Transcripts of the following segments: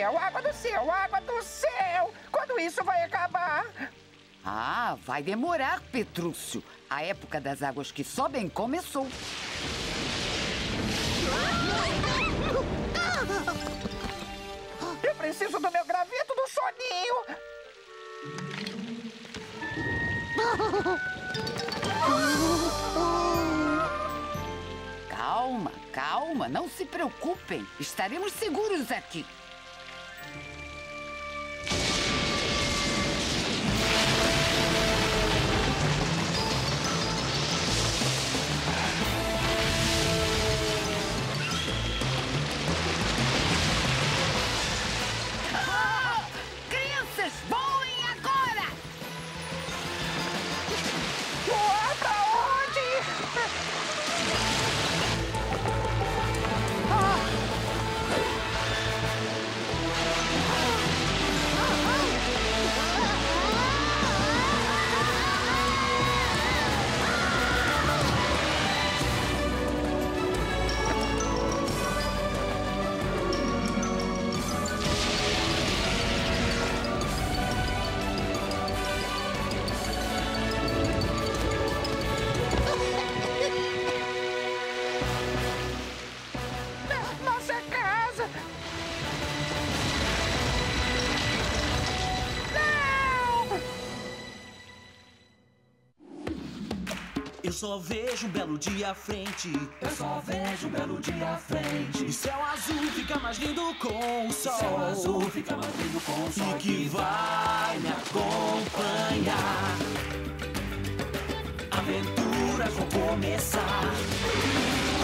céu, água do céu, água do céu! Quando isso vai acabar? Ah, vai demorar, Petrúcio. A época das águas que sobem começou. Eu preciso do meu graveto do soninho. Calma, calma, não se preocupem. Estaremos seguros aqui. Eu só vejo um belo dia à frente. Eu só vejo um belo dia à frente. E céu azul fica mais lindo com o sol. Céu azul fica mais lindo com o sol. E que vai me acompanhar. Aventuras vão começar.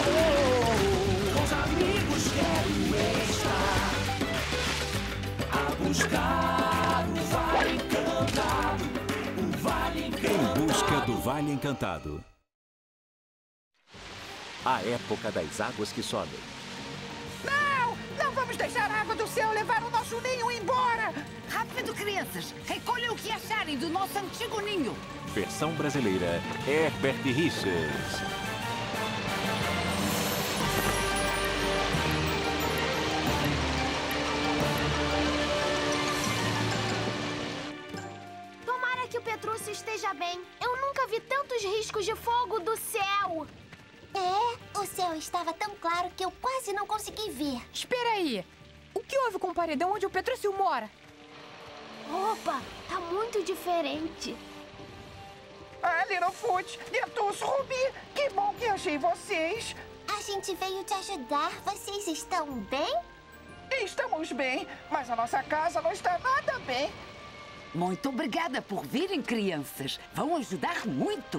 Oh, com os amigos quero estar. A buscar o Vale Encantado. Em busca do Vale Encantado. A época das águas que sobem. Não! Não vamos deixar a água do céu levar o nosso ninho embora! Rápido, crianças! Recolham o que acharem do nosso antigo ninho. Versão brasileira, Herbert Richards. Esteja bem. Eu nunca vi tantos riscos de fogo do céu. É, o céu estava tão claro que eu quase não consegui ver. Espera aí. O que houve com o paredão onde o Petrúcio mora? Opa, tá muito diferente. Ah, Littlefoot, Dentuço, Rubi, que bom que achei vocês. A gente veio te ajudar. Vocês estão bem? Estamos bem, mas a nossa casa não está nada bem. Muito obrigada por virem, crianças. Vão ajudar muito.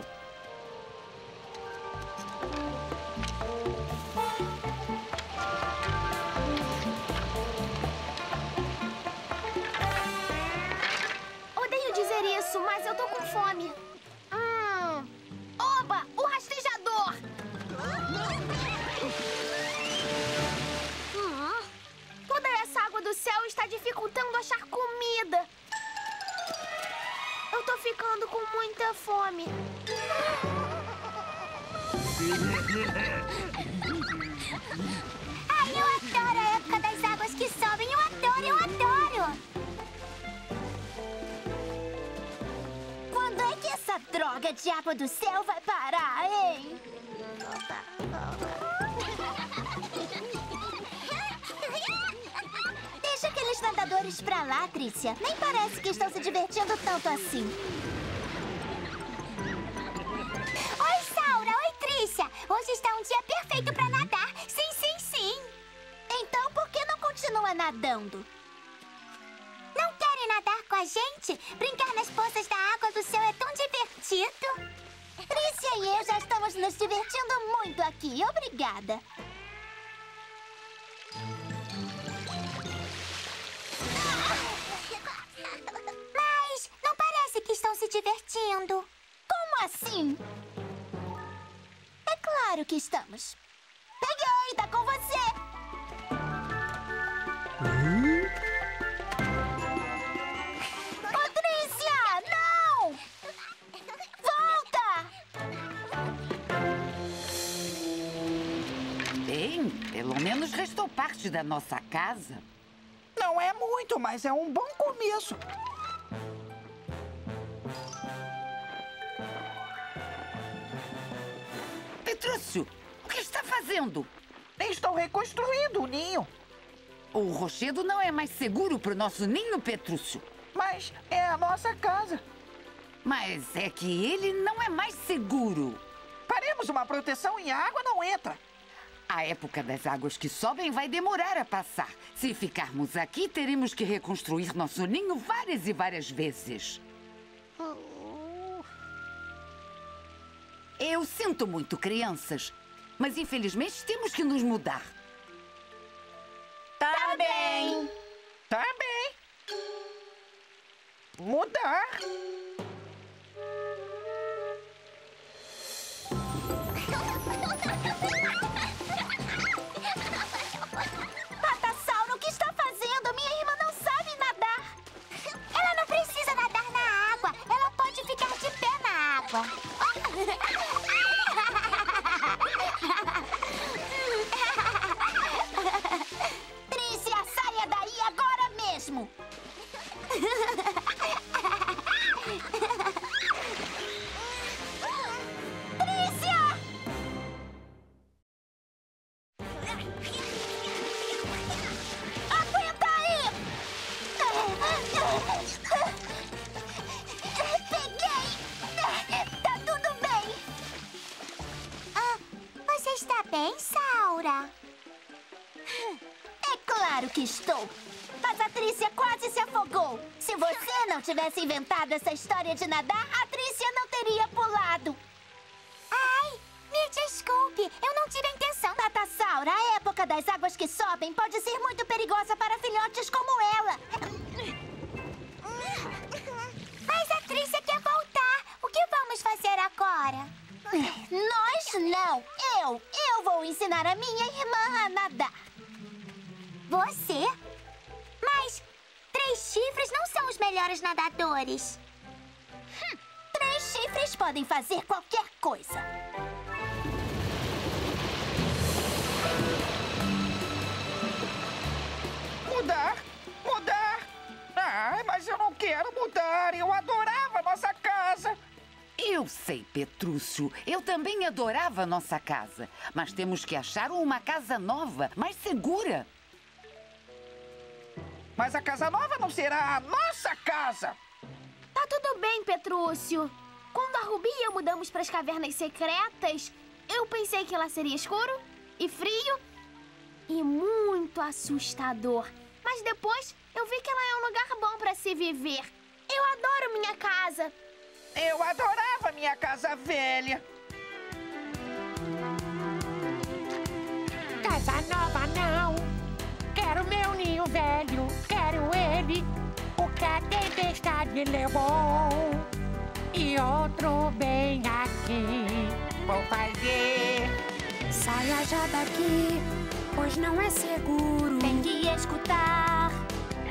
Odeio dizer isso, mas eu tô com fome. Oba, o rastejador! Toda essa água do céu está dificultando achar comida. Eu tô ficando com muita fome. Ai, eu adoro a época das águas que sobem. Eu adoro, eu adoro. Quando é que essa droga de água do céu vai parar, hein? Deixa aqueles nadadores pra lá, Trícia. Nem parece que estão se divertindo tanto assim. Oi, Saura. Oi, Trícia. Hoje está um dia perfeito pra nadar. Sim, sim, sim. Então, por que não continua nadando? Não querem nadar com a gente? Brincar nas poças da água do céu é tão divertido. Trícia e eu já estamos nos divertindo muito aqui. Obrigada. Mas não parece que estão se divertindo. Como assim? É claro que estamos. Peguei, tá com você. Patrícia, não! Volta! Bem, pelo menos restou parte da nossa casa. Não é muito, mas é um bom começo. Petrúcio, o que está fazendo? Estou reconstruindo o ninho. O rochedo não é mais seguro para o nosso ninho, Petrúcio. Mas é a nossa casa. Mas é que ele não é mais seguro. Paremos, uma proteção em água não entra. A época das águas que sobem vai demorar a passar. Se ficarmos aqui, teremos que reconstruir nosso ninho várias e várias vezes. Eu sinto muito, crianças. Mas, infelizmente, temos que nos mudar. Tá bem. Tá bem. Mudar. Patasaura, o que está fazendo? Minha irmã não sabe nadar. Ela não precisa nadar na água. Ela pode ficar de pé na água. Trícia, saia daí agora mesmo. Bem, Saura? É claro que estou. Mas a Trícia quase se afogou. Se você não tivesse inventado essa história de nadar, a Trícia não teria pulado. Ai, me desculpe. Eu não tive a intenção. Patasaura, a época das águas que sobem pode ser muito perigosa para filhotes como ela. Mas a Trícia quer voltar. O que vamos fazer agora? Nós não. Eu vou ensinar a minha irmã a nadar. Você? Mas 3 chifres não são os melhores nadadores. 3 chifres podem fazer qualquer coisa. Mudar, mudar. Ah, mas eu não quero mudar. Eu adorava nossa casa. Eu sei, Petrúcio. Eu também adorava nossa casa. Mas temos que achar uma casa nova, mais segura. Mas a casa nova não será a nossa casa. Tá tudo bem, Petrúcio. Quando a Rubi e eu mudamos para as cavernas secretas, eu pensei que lá seria escuro e frio e muito assustador. Mas depois eu vi que ela é um lugar bom para se viver. Eu adoro minha casa. Eu adorava minha casa velha. Casa nova não. Quero meu ninho velho. Quero ele. Porque a tempestade levou. E outro bem aqui. Vou fazer. Saia já daqui, pois não é seguro. Tem que escutar.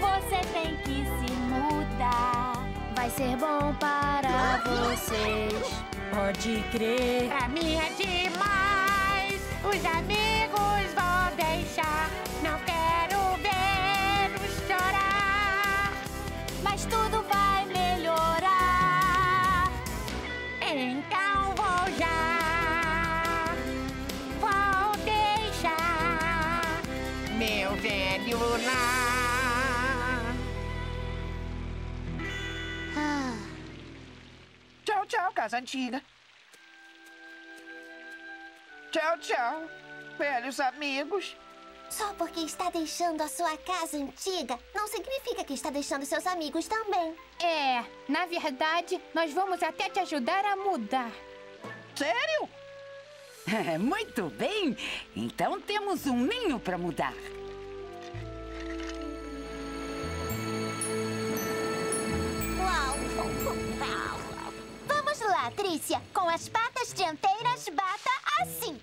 Você tem que se mudar. Vai ser bom para vocês. Pode crer. Pra mim é demais. Os amigos vão deixar. Não quero vê-los chorar. Mas tudo vai melhorar. Então vou já. Vou deixar meu velho lá. Tchau, tchau, casa antiga. Tchau, tchau, velhos amigos. Só porque está deixando a sua casa antiga, não significa que está deixando seus amigos também. É, na verdade, nós vamos até te ajudar a mudar. Sério? Muito bem, então temos um ninho para mudar. Vamos lá, Trícia. Com as patas dianteiras, bata assim.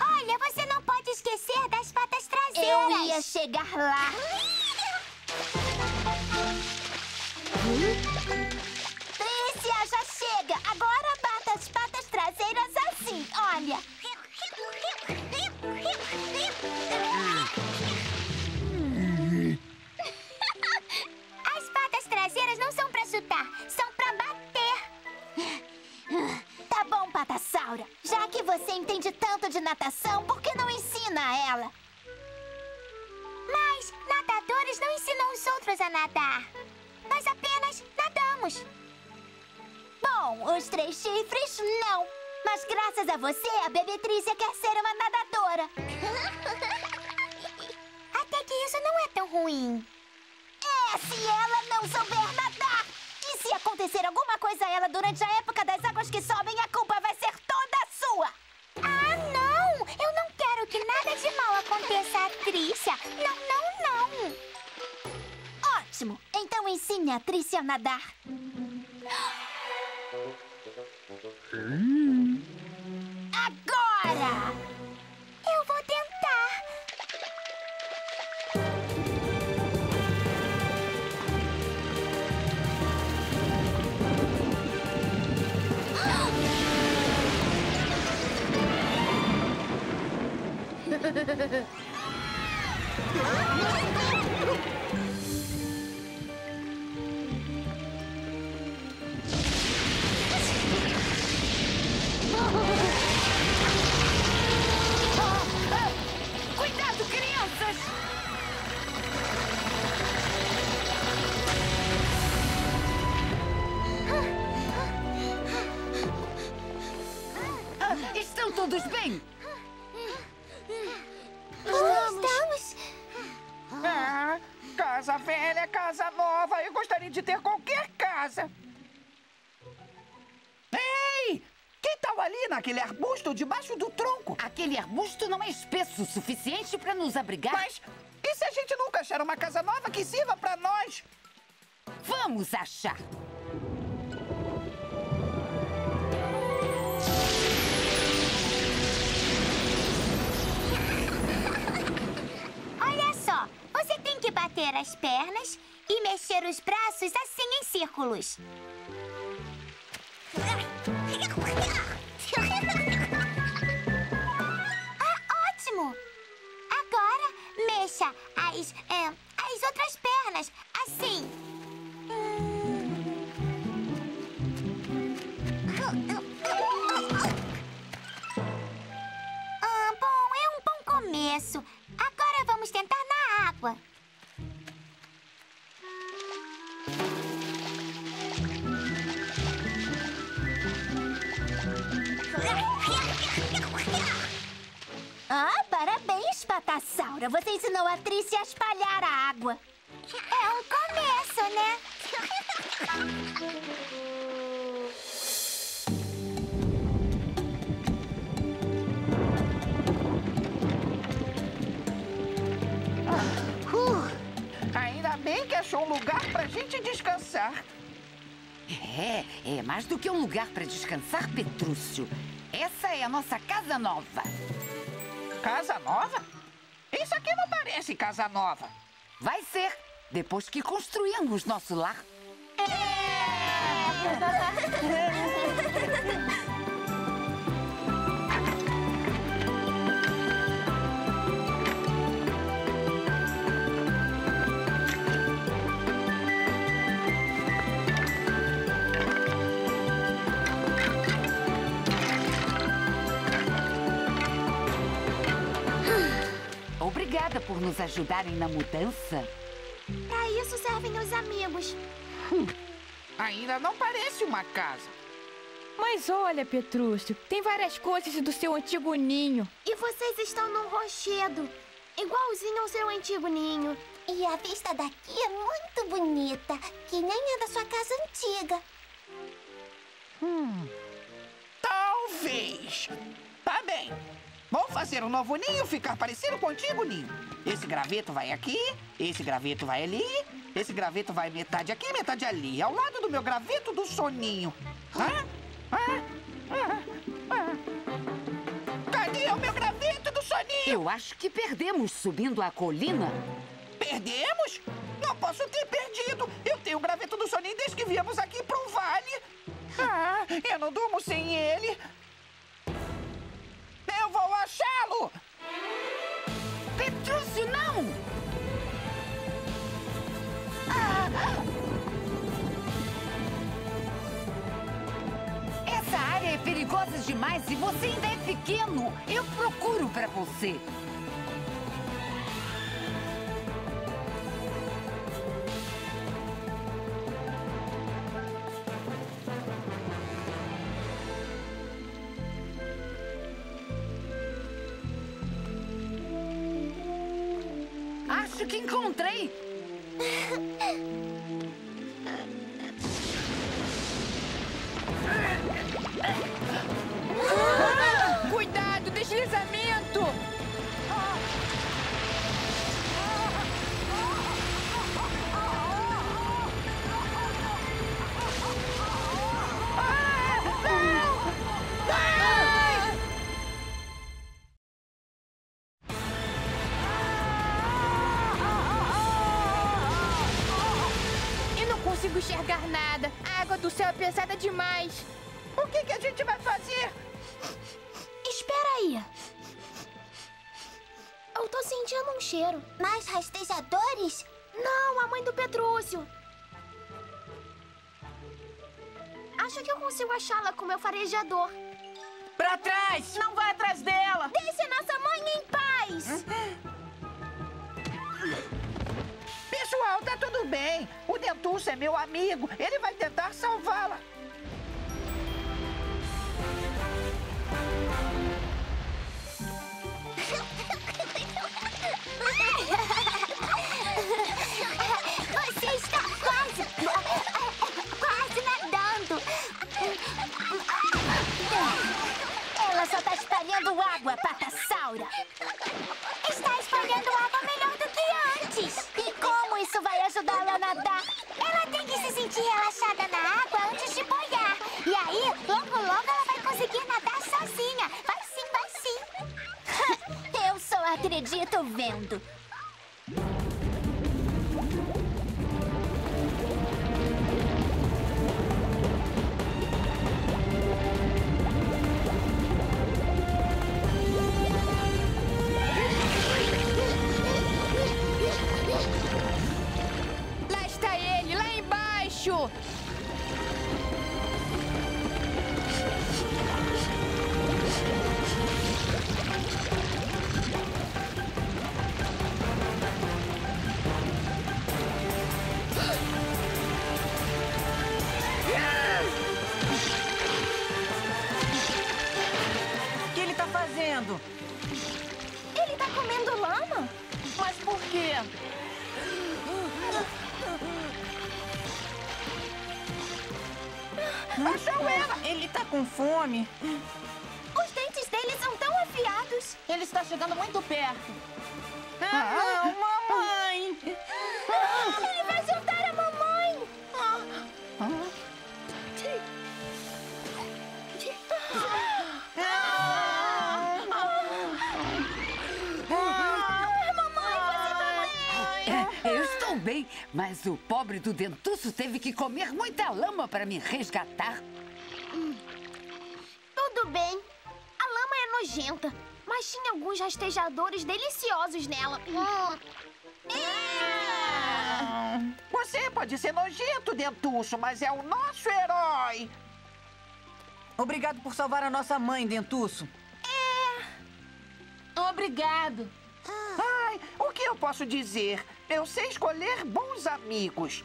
Olha, você não pode esquecer das patas traseiras. Eu ia chegar lá. Trícia, já chega. Agora bata as patas traseiras assim, olha. armas não são pra chutar, são pra bater. Tá bom, Patasaura. Já que você entende tanto de natação, por que não ensina a ela? Mas nadadores não ensinam os outros a nadar. Nós apenas nadamos. Bom, os 3 chifres, não. Mas graças a você, a bebê Trícia quer ser uma nadadora. Até que isso não é tão ruim. É, se ela não souber nadar. E se acontecer alguma coisa a ela durante a época das águas que sobem, a culpa vai ser toda sua. Ah, não! Eu não quero que nada de mal aconteça à Trícia. Não, não, não. Ótimo. Então ensine a Trícia a nadar. Agora! Eu vou tentar! Cuidado, crianças! Estão todos bem? Estamos! Ah, casa velha, casa nova. Eu gostaria de ter qualquer casa. Ei! Que tal ali naquele arbusto debaixo do tronco? Aquele arbusto não é espesso o suficiente para nos abrigar. Mas e se a gente nunca achar uma casa nova que sirva para nós? Vamos achar! Olha só, você tem que bater as pernas e mexer os braços assim em círculos. Ah, ótimo! Agora, mexa as outras pernas, assim. Ah, bom, é um bom começo. Agora vamos tentar na água. Ah, parabéns, Patasaura. Você ensinou a Trícia a espalhar a água. É um começo, né? Ainda bem que achou um lugar pra gente descansar. É mais do que um lugar pra descansar, Petrúcio. Essa é a nossa casa nova. Casa nova? Isso aqui não parece casa nova. Vai ser, depois que construirmos nosso lar. Obrigada por nos ajudarem na mudança. Para isso servem os amigos. Ainda não parece uma casa. Mas olha, Petrúcio, tem várias coisas do seu antigo ninho. E vocês estão num rochedo, igualzinho ao seu antigo ninho. E a vista daqui é muito bonita, que nem é da sua casa antiga. Talvez. Tá bem. Vou fazer um novo ninho ficar parecido com o antigo ninho. Esse graveto vai aqui, esse graveto vai ali, esse graveto vai metade aqui, metade ali, ao lado do meu graveto do soninho. Cadê o meu graveto do soninho? Eu acho que perdemos subindo a colina. Perdemos? Não posso ter perdido. Eu tenho o graveto do soninho desde que viemos aqui para o vale. Ah, eu não durmo sem ele. Eu vou achá-lo! Petrúcio, não! perigosas demais e você ainda é pequeno. Eu procuro pra você. Acho que encontrei. Cuidado, deslizamento. Eu não consigo enxergar nada. A água do céu é pesada demais. O que a gente vai fazer? Espera aí. Eu tô sentindo um cheiro. Mais rastejadores? Não, a mãe do Petrúcio. Acho que eu consigo achá-la com meu farejador. Pra trás! Não vai atrás dela! Deixa nossa mãe em paz! Pessoal, tá tudo bem. O Dentuço é meu amigo. Ele vai tentar salvá-la. Você está quase nadando. Ela só está espalhando água, Patasaura. Está espalhando água melhor do que antes. E como isso vai ajudá-la a nadar? Ela tem que se sentir relaxada na água antes de boiar. E aí, logo, logo ela vai conseguir nadar sozinha. Vai sim, vai sim. Eu só acredito vendo. Os dentes deles são tão afiados. Ele está chegando muito perto. Ah, não, mamãe! Ele vai soltar a mamãe! Mamãe, você tá bem? Eu estou bem, mas o pobre do Dentuço teve que comer muita lama para me resgatar. Tudo bem. A lama é nojenta, mas tinha alguns rastejadores deliciosos nela. Você pode ser nojento, Dentuço, mas é o nosso herói. Obrigado por salvar a nossa mãe, Dentuço. Obrigado. Ai, o que eu posso dizer? Eu sei escolher bons amigos.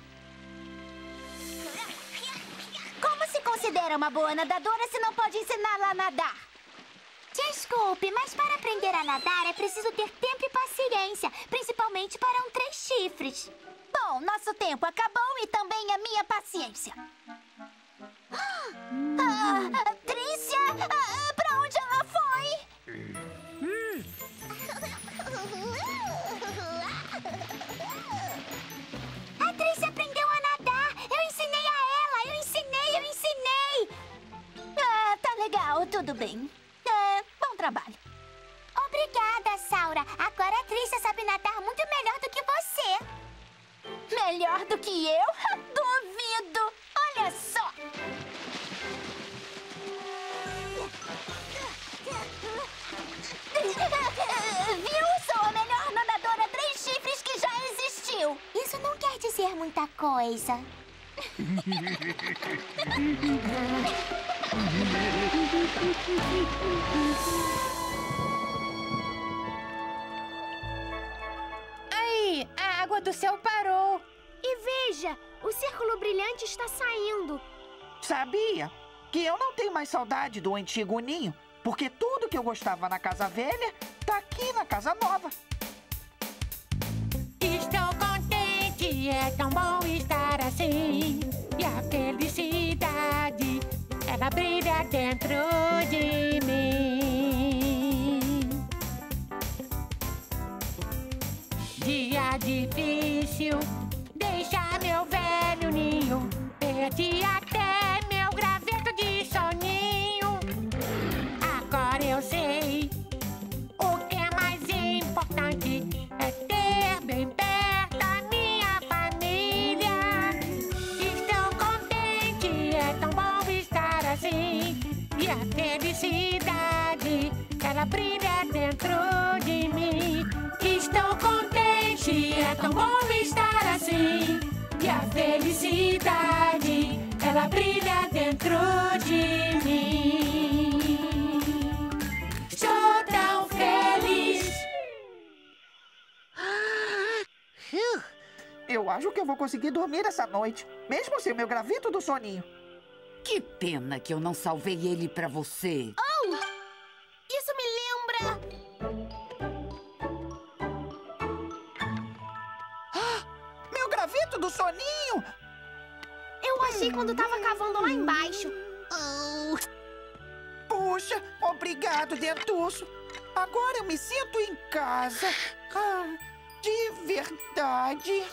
Considera uma boa nadadora se não pode ensiná-la a nadar? Desculpe, mas para aprender a nadar é preciso ter tempo e paciência, principalmente para um 3 chifres. Bom, nosso tempo acabou e também a minha paciência. Trícia, pra onde ela foi? A Trícia aprendeu a nadar. Eu ensinei a ela, eu ensinei. Ah, tá legal, tudo bem. Bom trabalho. Obrigada, Saura. Agora a Trícia sabe nadar muito melhor do que você. Melhor do que eu? Duvido. Olha só. Viu? Sou a melhor nadadora 3 chifres que já existiu. Isso não quer dizer muita coisa. Aí, a água do céu parou. E veja, o círculo brilhante está saindo. Sabia que eu não tenho mais saudade do antigo ninho, porque tudo que eu gostava na casa velha tá aqui na casa nova. Estou contente, é tão bom estar assim. E a felicidade, ela brilha dentro de mim. Dia difícil, deixa meu velho ninho, perdi até meu graveto de soninho. Agora eu sei, o que é mais importante é ter bem perto a minha família. Estou contente, é tão bom estar assim. E a felicidade, ela brilha dentro de mim. Estou contente, é tão bom estar assim. E a felicidade, ela brilha dentro de mim. Sou tão feliz. Eu acho que eu vou conseguir dormir essa noite, mesmo sem meu graveto do soninho. Que pena que eu não salvei ele pra você. Oh! Isso me lembra... graveto do soninho! Eu achei quando tava cavando lá embaixo. Puxa, obrigado, Dentuço. Agora eu me sinto em casa. De verdade.